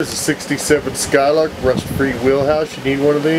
This is a 67 Skylark, rust-free wheelhouse. You need one of these.